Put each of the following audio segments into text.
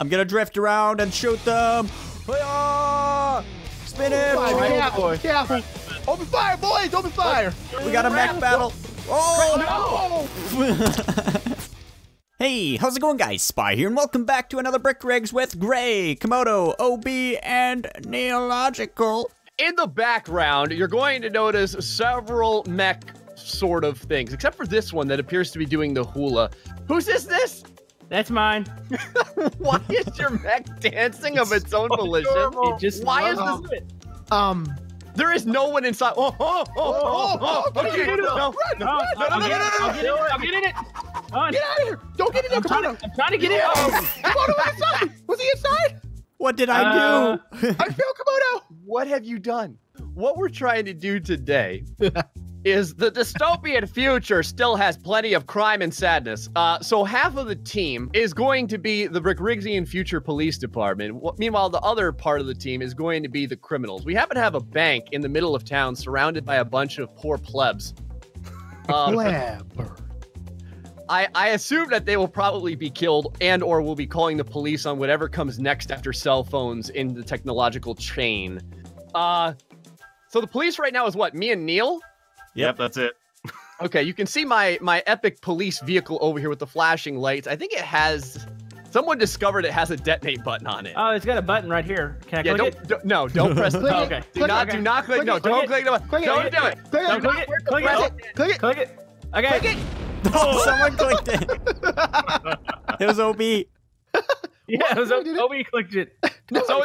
I'm gonna drift around and shoot them. Hi-yah! Spin it! Oh, careful! Open fire, boys! Open fire! We got a mech battle. Oh no! Hey, how's it going, guys? Spy here, and welcome back to another Brick Rigs with Gray, Komodo, OB, and Neological. In the background, you're going to notice several mech sort of things, except for this one that appears to be doing the hula. Whose is this? That's mine. Why is your mech dancing of its own volition? Why is this? There is no one inside. Okay. I'll get in it. Get out of here. Don't get in there, Komodo. I'm trying to get in. Komodo inside. Was he inside? What did I do? I failed, Komodo. What have you done? What we're trying to do today is the dystopian future still has plenty of crime and sadness. So half of the team is going to be the Brick Rigsian Future Police Department. Meanwhile, the other part of the team is going to be the criminals. We happen to have a bank in the middle of town surrounded by a bunch of poor plebs. I assume that they will probably be killed and or will be calling the police on whatever comes next after cell phones in the technological chain. So the police right now is what, me and Neil? Yep, that's it. Okay, you can see my epic police vehicle over here with the flashing lights. I think it has... Someone discovered it has a detonate button on it. Oh, it's got a button right here. Can I click it? No, don't press it. Oh, okay. Do not click. No, don't click the button. Don't do it. Click it. Okay. Click it. Oh, someone clicked it. It was OB. Yeah, it was OB clicked it. So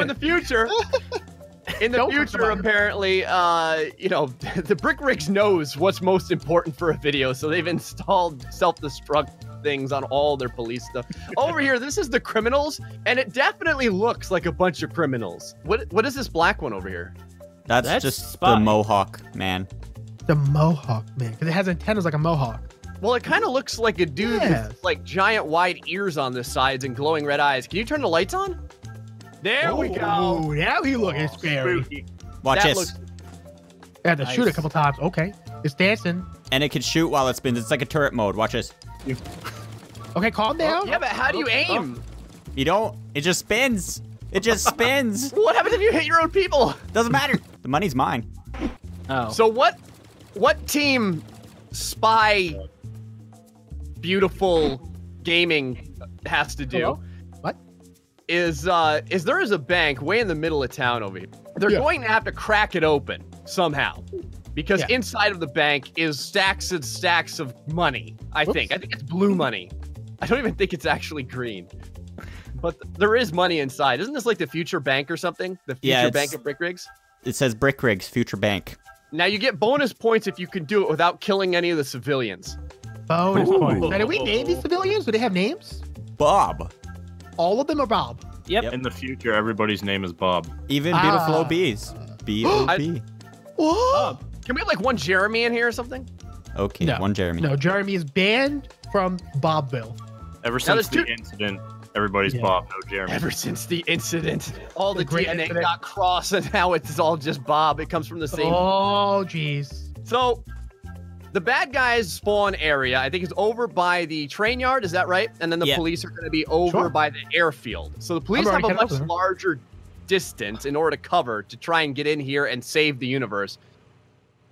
in the future... In the future, apparently, you know, the Brick Rigs knows what's most important for a video, so they've installed self-destruct things on all their police stuff. Over here, this is the criminals, and it definitely looks like a bunch of criminals. What is this black one over here? That's just Spy. The Mohawk man. The Mohawk man, because it has antennas like a mohawk. Well, it kind of looks like a dude with like giant wide ears on the sides and glowing red eyes. Can you turn the lights on? There we go. Now he's looking scary. Spooky. Watch this. I had to shoot a couple times. Okay. It's dancing. And it can shoot while it spins. It's like a turret mode. Watch this. Okay, calm down. Yeah, but how do you aim? You don't. It just spins. It just spins. What happens if you hit your own people? Doesn't matter. The money's mine. Oh. So what team Spy Beautiful Gaming has to do? Hello? Is there is a bank way in the middle of town over here. They're going to have to crack it open somehow, because inside of the bank is stacks and stacks of money. I think it's blue money. I don't even think it's actually green, but there is money inside. Isn't this like the future bank or something? The future bank of Brick Rigs. It says Brick Rigs future bank. Now you get bonus points if you can do it without killing any of the civilians. Bonus points. Now, do we name these civilians? Do they have names? Bob. All of them are Bob. Yep. In the future, everybody's name is Bob. Even beautiful OBs. B-O-B. Can we have like one Jeremy in here or something? Okay, no. One Jeremy. No, Jeremy is banned from Bobville. Ever since the incident, everybody's Bob, no Jeremy. Ever since the incident, all the DNA got crossed, and now it's all just Bob. It comes from the same. Oh, jeez. So the bad guys' spawn area, I think, is over by the train yard. Is that right? And then the police are going to be over by the airfield. So the police have a much larger distance in order to cover to try and get in here and save the universe.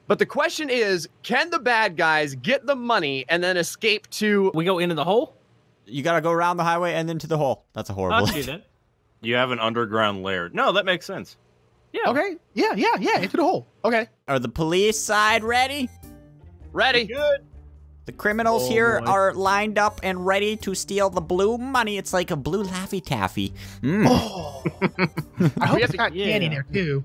But the question is, can the bad guys get the money and then escape to... We go into the hole? You got to go around the highway and into the hole. That's a horrible idea. You have an underground lair. No, that makes sense. Yeah. Okay. Yeah. Into the hole. Okay. Are the police side ready? Ready. Good. The criminals here are lined up and ready to steal the blue money. It's like a blue Laffy Taffy. I hope it's got candy there too.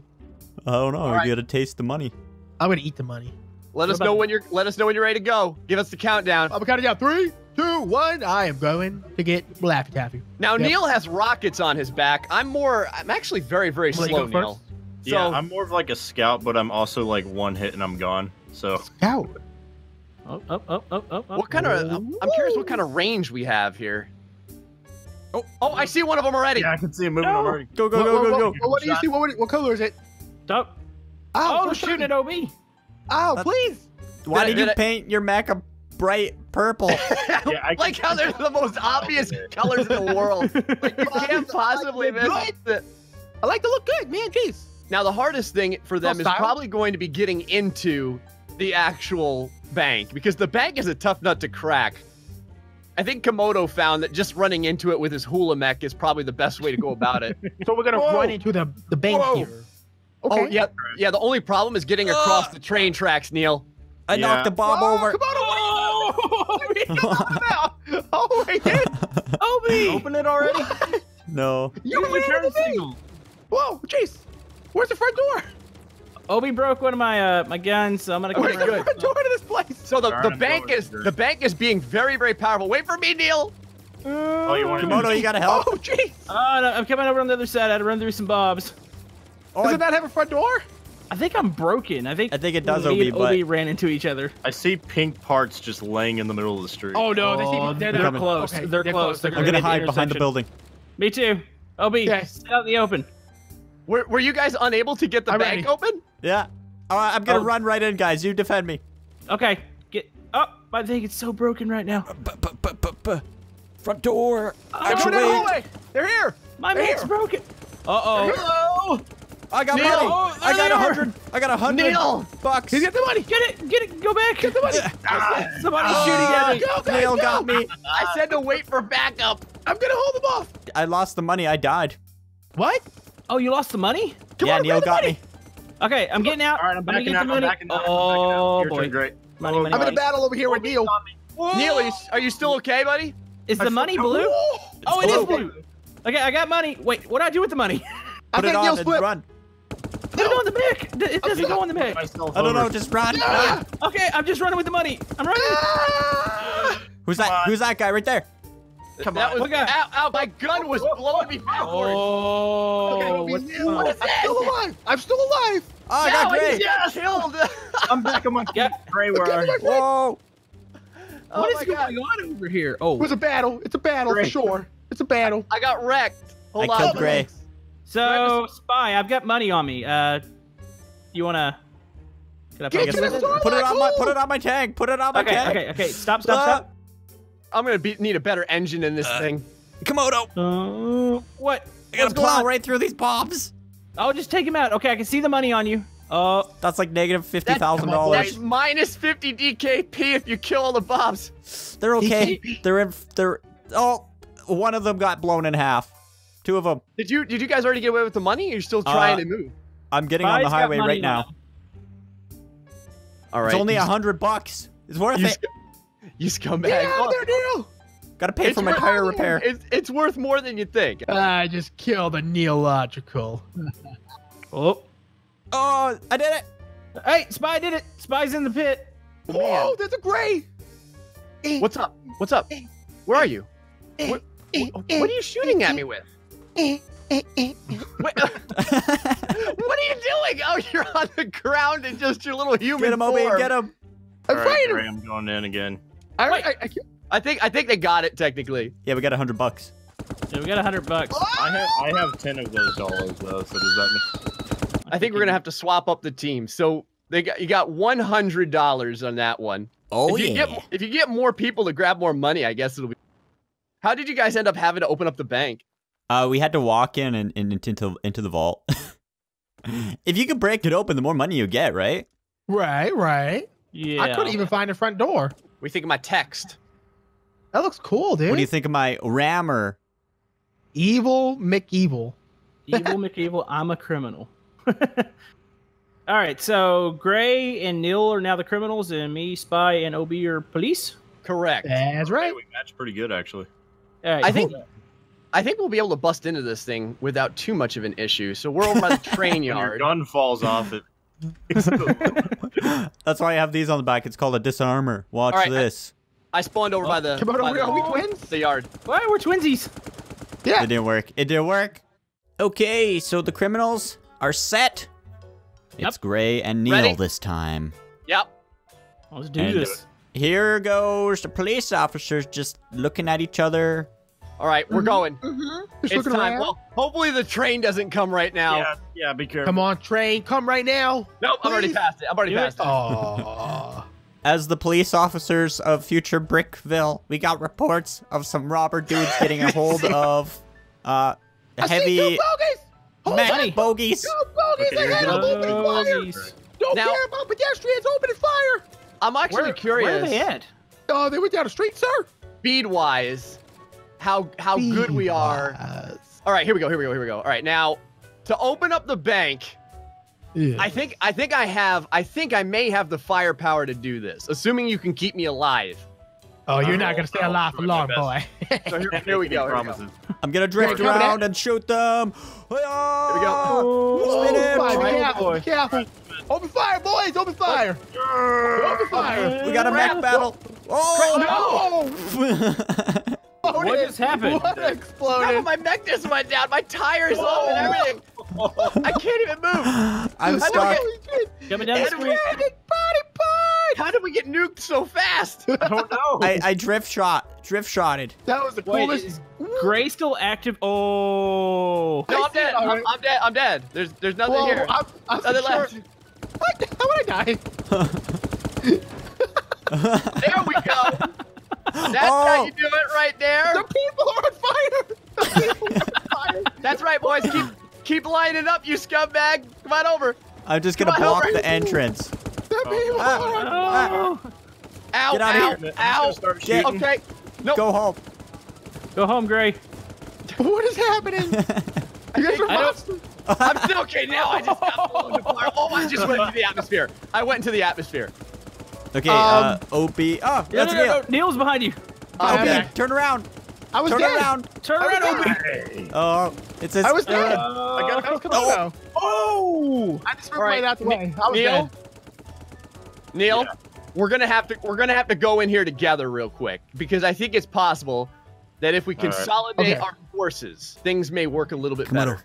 I don't know. You gotta taste the money. I'm gonna eat the money. Let us know when you're ready to go. Give us the countdown. I'm counting down. 3, 2, 1. I am going to get Laffy Taffy. Now Neil has rockets on his back. I'm actually very, very slow, Neil. So, yeah, I'm more of like a scout, but I'm also like one hit and I'm gone. So scout. What kind of? I'm curious what kind of range we have here. Oh! I see one of them already. Yeah, I can see him moving already. Go! What do you see? What color is it? Stop! Oh, shooting at OB! Oh, please! Why did you paint your mech a bright purple. Yeah, I like how they're the most obvious colors in the world. Like, you can't possibly miss it. I like to look good, man. Jeez. Now, the hardest thing for them is probably going to be getting into the actual bank, because the bank is a tough nut to crack. I think Komodo found that just running into it with his hula mech is probably the best way to go about it. So we're going to run into the bank here. Okay. Oh, yeah. Yeah, the only problem is getting across the train tracks, Neil. I knocked the bob over. Komodo, oh, my God. OB. Open it already? What? No. You return signal. Whoa, jeez. Where's the front door? Obi broke one of my my guns, so I'm gonna. Where's the front door to this place? So the bank is being very, very powerful. Wait for me, Neil. Oh, you want Komodo? You gotta help. Oh, jeez. No, I'm coming over on the other side. I had to run through some bobs. Oh, does it not have a front door? I think I'm broken. I think it does. Obi ran into each other. I see pink parts just laying in the middle of the street. Oh no, they're close. Okay, they're close. I'm gonna hide behind the building. Me too. Obi, sit out in the open. Were you guys unable to get the bank open? Yeah. I'm going to run right in, guys. You defend me. Okay. Get up. I think it's so broken right now. Front door. They're here. My bank's broken. Uh-oh. Hello. I got money. Oh, I got 100. I got 100 bucks. He's got the money. Get it. Get it. Go back. Get the money. Somebody's shooting at me. Go, Neil got me. I said to wait for backup. I'm going to hold them off. I lost the money. I died. What? Oh, you lost the money? Yeah, Neil got me. Okay, I'm getting out. All right, I'm backing out. Oh, boy. I'm in a battle over here with Neil. Neil, are you still okay, buddy? Is the money blue? Oh, it is blue. Okay, I got money. Wait, what did I do with the money? Put it on and run. Let it go in the back. It doesn't go in the back. I don't know. Just run. Okay, I'm just running with the money. I'm running. Who's that? Who's that guy right there? Come on. My gun was blowing me backwards. Oh, okay, what is that? I'm still alive. I'm still alive. Oh, I got Gray. Yes. Killed. I'm back on my Gray, where are you? Whoa. Oh, what is going on over here? Oh, it was a battle. It's a battle for sure. It's a battle. I got wrecked. Hold on. I killed Gray. So, Spy, I've got money on me. You wanna? Put it on my tag. Put it on my tag. Okay. Stop. I'm gonna need a better engine in this thing. Komodo! What? I gotta plow right through these bobs. Oh, just take him out. Okay, I can see the money on you. Oh, that's like negative $50,000. That's minus 50 DKP if you kill all the bobs. They're okay. One of them got blown in half. Two of them. Did you guys already get away with the money? Or you're still trying to move. I'm getting on the highway right now. All right. It's only 100 bucks. It's worth it. You scumbag. Get out of there, Neil! Gotta pay for my tire repair. It's worth more than you think. I just killed a Neological. Oh, I did it! Hey, Spy did it! Spy's in the pit. Whoa, there's a Gray! What's up? What's up? Where are you? What are you shooting at me with? What are you doing? Oh, you're on the ground in just your little human form. Get him, Obi, get him. I'm fighting him. I'm going in again. I think they got it technically. Yeah, we got 100 bucks. Yeah, we got 100 bucks. Oh! I have 10 of those dollars though, so does that mean? I think we're gonna have to swap up the team. So you got $100 on that one. Oh if you get more people to grab more money, I guess it'll be. How did you guys end up having to open up the bank? We had to walk in and into the vault. If you can break it open, the more money you get, right? Right. Yeah. I couldn't even find a front door. What do you think of my text? That looks cool, dude. What do you think of my rammer? Evil McEvil. Evil McEvil, I'm a criminal. All right, so Gray and Neil are now the criminals, and me, Spy, and OB are police? Correct. That's right. Hey, we matched pretty good, actually. All right, I think we'll be able to bust into this thing without too much of an issue, so we're over by the train yard. Your gun falls off it. That's why I have these on the back. It's called a disarmor. Watch this. I spawned over by the. Are we twins? The yard. Why we're twinsies? Yeah. It didn't work. Okay, so the criminals are set. Yep. It's Gray and Neil this time. Yep. Let's do this. Here goes the police officers just looking at each other. All right, we're going. It's time. Well, hopefully the train doesn't come right now. Yeah, be careful. Come on, train, come right now. Nope, please. I'm already past it. Oh. As the police officers of future Brickville, we got reports of some robber dudes getting a hold of heavy mech bogies. Don't care about pedestrians opening fire. I'm actually curious. Where are they at? They went down the street, sir. Speed-wise, how good we are. All right, here we go. All right, now to open up the bank. Yeah. I think I may have the firepower to do this, assuming you can keep me alive. Oh, you're not gonna stay alive for long, boy. So here we go. I'm gonna drift around and shoot them. Here we go. Oh, be careful. Open fire, boys! Open fire! Open fire! We got a mech battle. Oh no! What just happened? What exploded? No, my mech just went down. My tires off and everything. I can't even move. I'm stuck. Coming down the street. How did we get nuked so fast? I don't know. I drift shotted. That was the coolest. Wait, is Gray still active? Oh. No, I'm dead. I'm dead. There's nothing here. I'm nothing left. What? How would I die? There we go. That's how you do it right there. The people are on fire. That's right, boys. Keep lining up, you scumbag. Come on over. I'm just going to block the entrance. The people are on fire. Ow, get out of here. Ow. Get. Okay. Nope. Go home. Go home, Gray. What is happening? You guys are monsters. I'm still okay now. I just got blown to fire. Oh, I just went into the atmosphere. Okay, OB. Oh, that's Neil. Neil's behind you. OB, turn around. I was dead. Turn around, OB. Oh, it says. I was dead. I got a Komodo. Oh! I just right out the way. I was Neil. Dead. Neil, yeah. we're gonna have to go in here together real quick because I think it's possible that if we consolidate our forces, things may work a little bit better.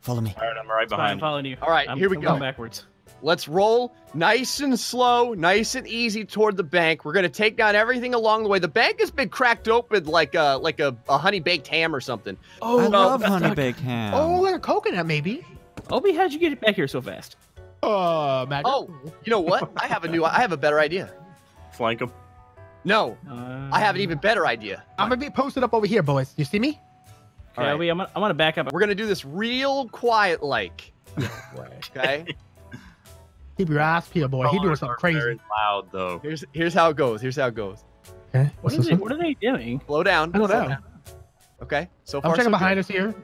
Follow me. All right, I'm right behind. I'm following you. All right, here we go. Going backwards. Let's roll nice and slow, nice and easy toward the bank. We're gonna take down everything along the way. The bank has been cracked open like a honey baked ham or something. Oh, I love honey baked ham. Oh, like a coconut maybe. Obi, how'd you get it back here so fast? Magic. Oh, you know what? I have a better idea. Flank him. No, I have an even better idea. I'm gonna be posted up over here, boys. You see me? Okay, right. Obi, I'm gonna back up. We're gonna do this real quiet like. Okay. Keep your eyes peeled, boy. He doing something crazy. Very loud, though. Here's how it goes. Okay. What are they doing? Slow down. Slow down. Okay. So far, I'm checking behind us here.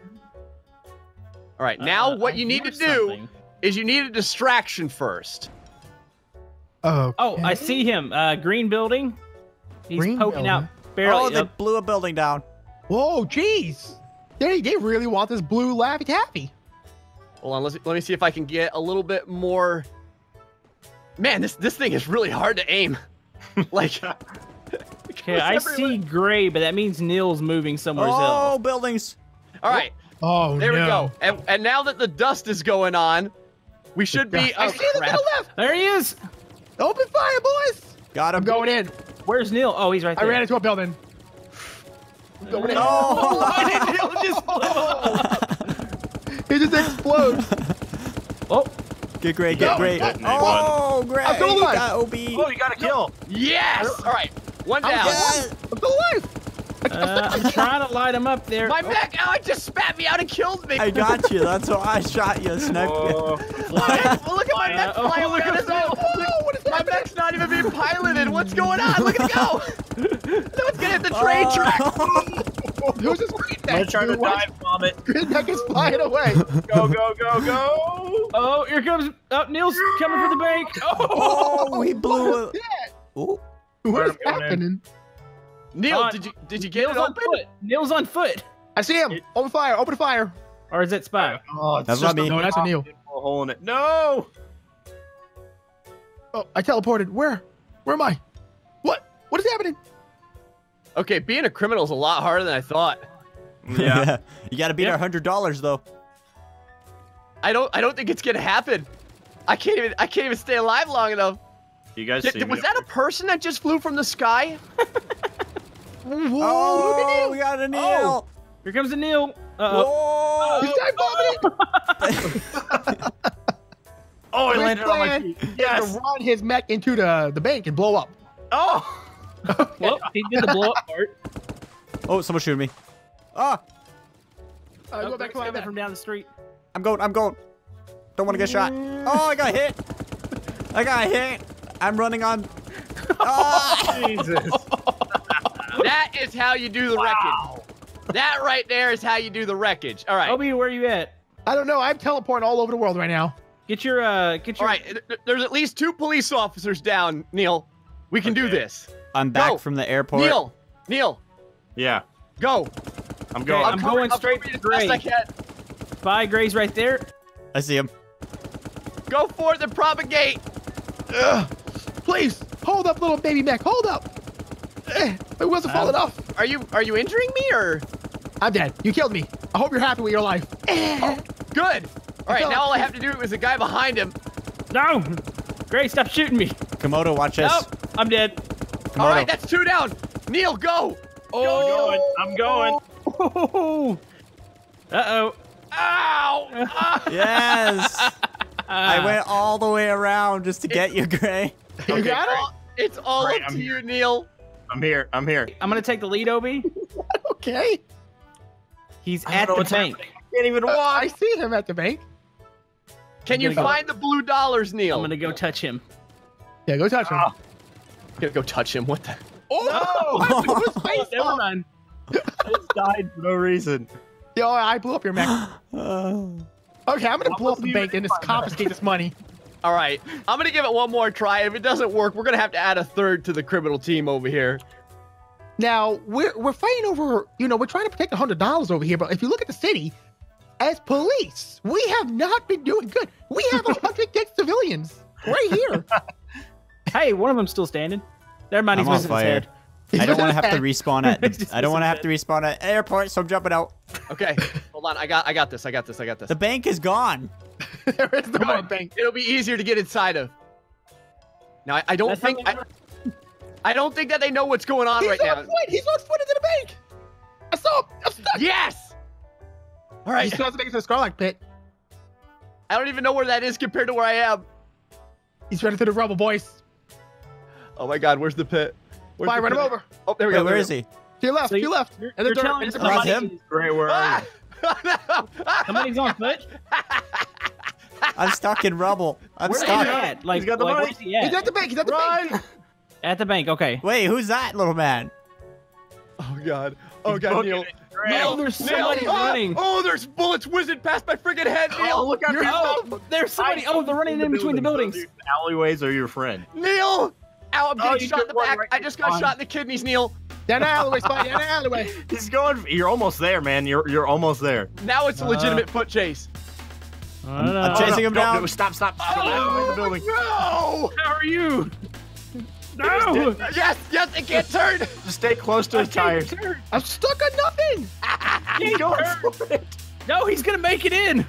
All right. Now, what you need to do is you need a distraction first. Okay. Oh, I see him. Green building. He's poking out. Barely. Oh, they blew a building down. Whoa, jeez. They really want this blue Laffy Taffy. Hold on. Let me see if I can get a little bit more. Man, this thing is really hard to aim. Like, okay, I see Gray, but that means Neil's moving somewhere else. Oh, buildings! All right. Oh, there we go. And now that the dust is going on, we should be. I see him to the left. There he is. Open fire, boys! Got him. I'm going in. Where's Neil? Oh, he's right there. I ran into a building. No! Why did Neil just blow? He just explodes. Oh. Get Gray, get Gray. Oh, Gray. I'm still alive. Got OB. Oh, you got a kill. Yes. All right. One down. I'm still alive. I'm trying to light him up there. My back. Oh, it just spat me out and killed me. I got you. That's how I shot you. Sniped you. Well, look at my mech flying over his own. My mech's not even being piloted. What's going on? Look at it go. Someone's going to hit the train track. Who's this green mech? I'm trying to dive from it. Green mech is flying away. Go, go, go, go. Oh, here comes! Oh, Neil's coming for the bank. Oh, he blew it. What is happening? Neil, did you get it open? Neil's on foot. I see him. Open fire! Open fire! Or is it Spy? Oh, that's not me. No, that's a Neil. Hole in it. No. Oh, I teleported. Where? Where am I? What? What is happening? Okay, being a criminal is a lot harder than I thought. Yeah. You got to beat our $100 though. I don't think it's gonna happen. I can't even stay alive long enough. You guys see me? Was that a person that just flew from the sky? Whoa, oh, we got a Neil. Oh. Here comes a Neil. Uh-oh. He's dive-bombing. Oh, he landed on my feet. Yes. To run his mech into the bank and blow up. Oh! Well, he did the blow up part. Oh, someone shooting me. Ah! Go back to that from down the street. I'm going. Don't want to get shot. Oh, I got hit. I'm running on. Oh, Jesus. That is how you do the wreckage. That right there is how you do the wreckage. All right. Obi, where are you at? I don't know. I'm teleporting all over the world right now. Get your. All right. There's at least 2 police officers down, Neil. We can do this. I'm back from the airport. Neil. Yeah. Go. I'm going. Okay, I'm going straight to Gray. Bye, Gray's right there. I see him. Go forth and propagate. Ugh. Please hold up, little baby Mac. Hold up. It wasn't falling off. Are you injuring me or? I'm dead. You killed me. I hope you're happy with your life. Oh, good. All right, now all I have to do is the guy behind him. No. Gray, stop shooting me. Komodo, watch this. Nope. I'm dead. Komodo. All right, that's 2 down. Neil, go. Oh, I'm going. Uh-oh. Ow! Yes! I went all the way around just to get you, Gray. You okay, got it? It's all Gray, up to you, Neil. I'm here. I'm going to take the lead, Obi. Okay. He's at the bank. I can't even walk. I see him at the bank. Can you find the blue dollars, Neil? I'm going to go touch him. Yeah, go touch him. I'm going to go touch him. What the? Oh! No! Never mind. I just died for no reason. Yo, I blew up your Mac. Okay, I'm gonna blow up the bank and just confiscate this money. All right, I'm gonna give it one more try. If it doesn't work, we're gonna have to add a third to the criminal team over here. Now we're fighting over, you know, we're trying to protect $100 over here. But if you look at the city, as police, we have not been doing good. We have 100 dead civilians right here. Hey, one of them's still standing. Their money's missing his head. I don't want to have to respawn at. airport, so I'm jumping out. Okay, hold on. I got this. The bank is gone. There is no more bank. It'll be easier to get inside of. Now I don't think that they know what's going on right now. He's on foot into the bank. I saw him. I'm stuck. Yes. All right. He still has to make it to the Scarlet Pit. I don't even know where that is compared to where I am. He's running through the rubble, boys. Oh my God, where's the pit? Why run him over? Oh, there we go. Wait, where is he? To your left. So your left. And they're telling him. Gray, where are you? Somebody's on foot. I'm stuck in rubble. Where's he at? Like, he's got the money. He's at the bank. He's at the bank. At the bank. Okay. Wait, who's that little man? Oh God. Oh God, Neil. Neil, there's somebody running. Oh, there's bullets whizzing past my friggin' head, Neil. Oh, look out! There's somebody. Oh, they're running in between the buildings. Alleyways are your friend. Neil. Ow, I'm getting shot in the back. Right, I just got shot in the kidneys, Neil. Down the alleyway, Spy. Down the alleyway. He's going. You're almost there, man. You're almost there. Now it's a legitimate foot chase. I'm chasing him down. Stop. Oh, no. How are you? No. Yes. It can't turn. Just stay close to the tires. I'm stuck on nothing. He's going for it. No, he's gonna make it in.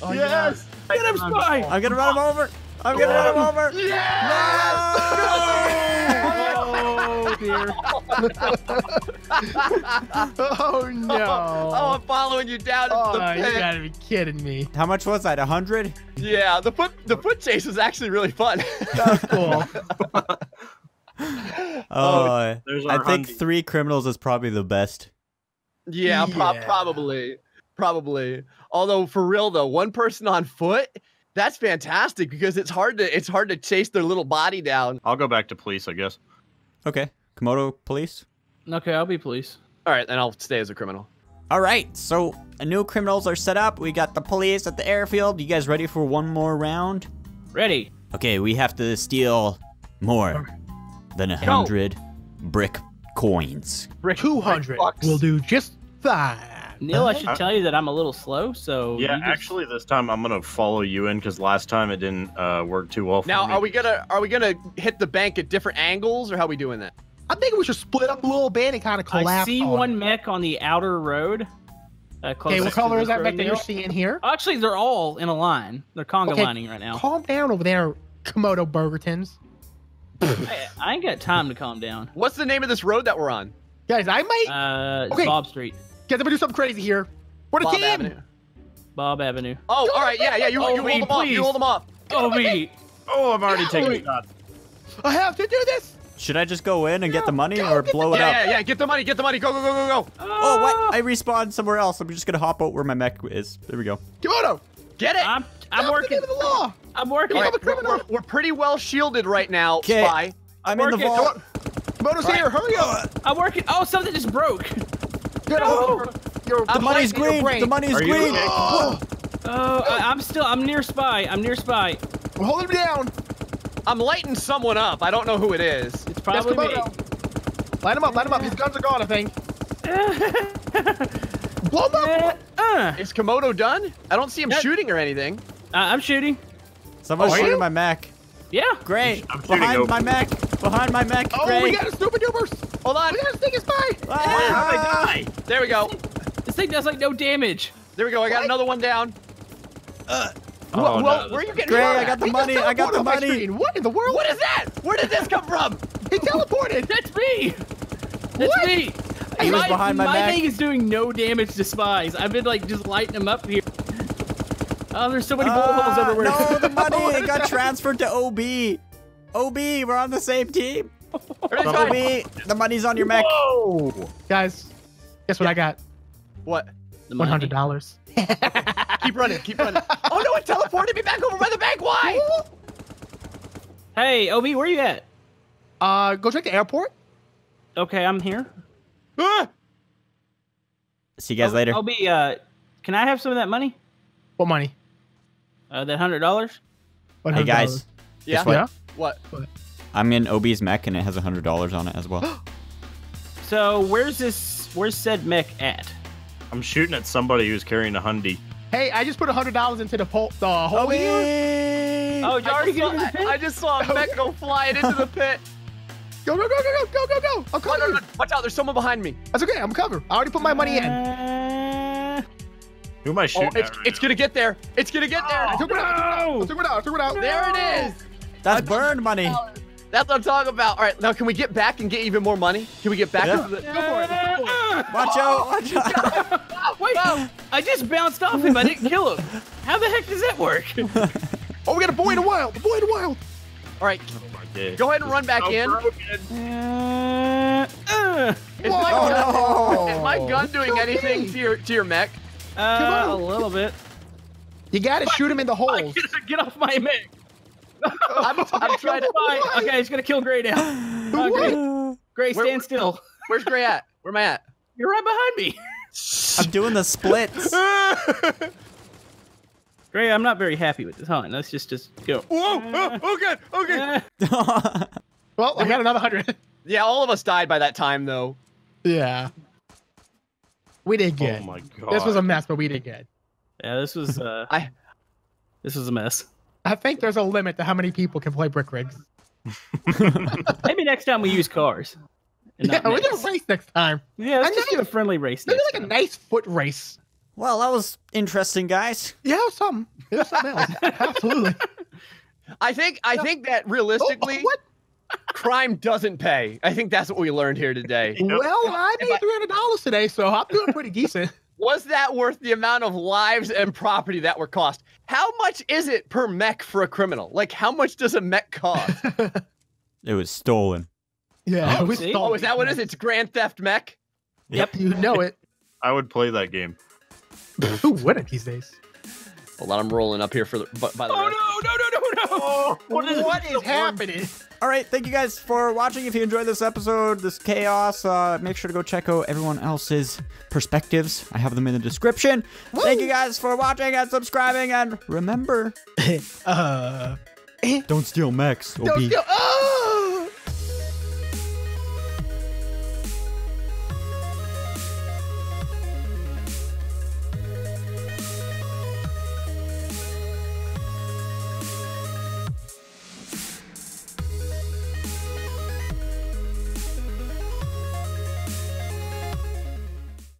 Oh, yes. Get him, Spy. I'm gonna run him over. I'm gonna run him over. Yes! No! Oh dear. Oh no. Oh, I'm following you down into the pit. You gotta be kidding me. How much was that? 100? Yeah, the foot chase was actually really fun. That's cool. I think 3 criminals is probably the best. Yeah, probably. Although for real though, 1 person on foot. That's fantastic because it's hard to chase their little body down. I'll go back to police, I guess. Okay, Komodo police. Okay, I'll be police. All right, then I'll stay as a criminal. All right, so new criminals are set up. We got the police at the airfield. You guys ready for one more round? Ready. Okay, we have to steal more than 100 brick coins. 200. We'll do just fine. Neil, I should tell you that I'm a little slow, so... Yeah, actually, this time I'm going to follow you in, because last time it didn't work too well for me. Now, are we gonna hit the bank at different angles, or how are we doing that? I'm thinking we should split up a little bit and kind of collapse. I see one mech on the outer road. Okay, what color is that mech that you're seeing here? Actually, they're all in a line. They're conga lining right now. Calm down over there, Komodo Burgertons. I ain't got time to calm down. What's the name of this road that we're on? Guys, I might... It's Bob Street. Guys, I'm gonna do something crazy here. We're the team. Bob Avenue. Oh, all right, yeah. You hold them off. You hold them off. Oh, me. Oh, I'm already taking a shot. I have to do this. Should I just go in and get the money or blow it up? Yeah, get the money, Go, go. Oh, what? I respawned somewhere else. I'm just going to hop out where my mech is. There we go. Komodo, get it. I'm working. The law. I'm working. Right. We're pretty well shielded right now, Spy. I'm in the vault. Komodo's here. Hurry up. I'm working. Oh, something just broke. The money's green. The money's green. Oh, I'm near Spy. Well, hold him down. I'm lighting someone up. I don't know who it is. It's probably me. Light him up, His guns are gone, I think. Blow him up! Is Komodo done? I don't see him shooting or anything. I'm shooting. Someone's shooting my mech. Yeah. Great. I'm behind my mech. Behind my mech. Oh, Gray. We got a stupid doobers. Hold on. We got a sneaky spy. They die? There we go. This thing does like no damage. There we go. I got another one down. Oh, well, where are you getting Gray, I got the money. I got the money. What in the world? What is that? Where did this come from? He teleported. That's me. That's me. He was behind my back. My thing is doing no damage to spies. I've been like just lighting them up here. Oh, there's so many bullet holes everywhere. No, the money it got transferred to OB. OB, we're on the same team. OB, the money's on your mech. Whoa. Guys, guess what I got? What? $100. Keep running, Oh no, it teleported me back over by the bank. Why? Hey, OB, where are you at? Go check the airport. Okay, I'm here. See you guys later. OB, can I have some of that money? What money? That $100. Hey guys. Yeah. What? I'm in OB's mech and it has $100 on it as well. So where's said mech at? I'm shooting at somebody who's carrying a hundy. Hey, I just put $100 into the hole. Oh, you already got it. I just saw a mech go flying into the pit. Go, go. I'm coming. No. Watch out, there's someone behind me. That's okay, I'm covered. I already put my money in. Who am I shooting at? It's gonna get there. I took it out. There it is. That's burned money. That's what I'm talking about. All right, now can we get back and get even more money? Can we get back? Yeah. Go for it. Watch out! Watch out! Wait! I just bounced off him. I didn't kill him. How the heck does that work? Oh, we got a boy in the wild. All right. Go ahead and run back in. Is my gun doing anything to your mech? A little bit. You gotta shoot him in the holes. Get off my mech. I'm trying to find. Okay, he's gonna kill Gray now. Gray, stand still. Where's Gray at? Where am I at? You're right behind me. I'm doing the splits. Gray, I'm not very happy with this hunt. Let's just go. Whoa! Oh god! Oh god! Well, I got another 100. Yeah, all of us died by that time, though. Yeah. We did good. Oh my god. This was a mess, but we did good. Yeah, this was. This was a mess. I think there's a limit to how many people can play Brick Rigs. Maybe next time we use cars. Yeah, we're gonna race next time. Yeah, let's just do a friendly race. Maybe like a nice foot race. Well, that was interesting, guys. Yeah, it was something else. Absolutely. I think that realistically, crime doesn't pay. I think that's what we learned here today. Well, I made $300 today, so I'm doing pretty decent. Was that worth the amount of lives and property that were cost? How much is it per mech for a criminal? Like, how much does a mech cost? It was stolen. Yeah. Oh, is that what it is? It's Grand Theft Mech? Yep, you know it. I would play that game. Who wouldn't these days? Hold on, I'm rolling up here for the. By the no! Oh, what is happening? All right, thank you guys for watching. If you enjoyed this episode, this chaos, make sure to go check out everyone else's perspectives. I have them in the description. Woo! Thank you guys for watching and subscribing, and remember, don't steal mechs. Don't steal.